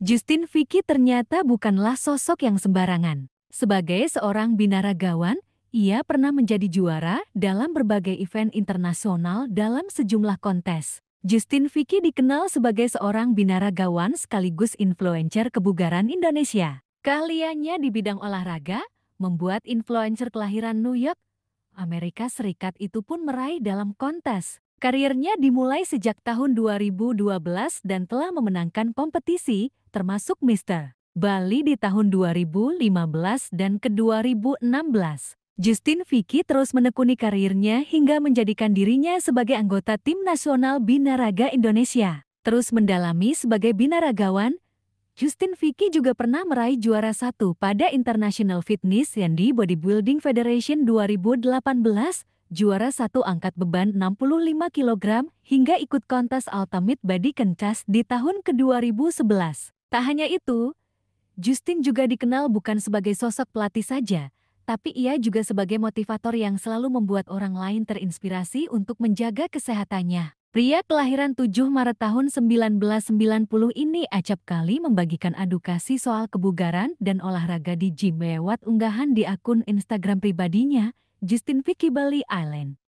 Justyn Vicky ternyata bukanlah sosok yang sembarangan. Sebagai seorang binaragawan, ia pernah menjadi juara dalam berbagai event internasional dalam sejumlah kontes. Justyn Vicky dikenal sebagai seorang binaragawan sekaligus influencer kebugaran Indonesia. Keahliannya di bidang olahraga membuat influencer kelahiran New York, Amerika Serikat itu pun meraih dalam kontes. Karirnya dimulai sejak tahun 2012 dan telah memenangkan kompetisi, termasuk Mr. Bali di tahun 2015 dan ke 2016. Justyn Vicky terus menekuni karirnya hingga menjadikan dirinya sebagai anggota tim nasional binaraga Indonesia. Terus mendalami sebagai binaragawan, Justyn Vicky juga pernah meraih juara satu pada International Fitness and Bodybuilding Federation 2018, juara satu angkat beban 65 kg hingga ikut kontes Ultimate Body Contest di tahun ke-2011. Tak hanya itu, Justyn juga dikenal bukan sebagai sosok pelatih saja, tapi ia juga sebagai motivator yang selalu membuat orang lain terinspirasi untuk menjaga kesehatannya. Pria kelahiran 7 Maret tahun 1990 ini acap kali membagikan edukasi soal kebugaran dan olahraga di gym lewat unggahan di akun Instagram pribadinya, Justyn Vicky Bali Island.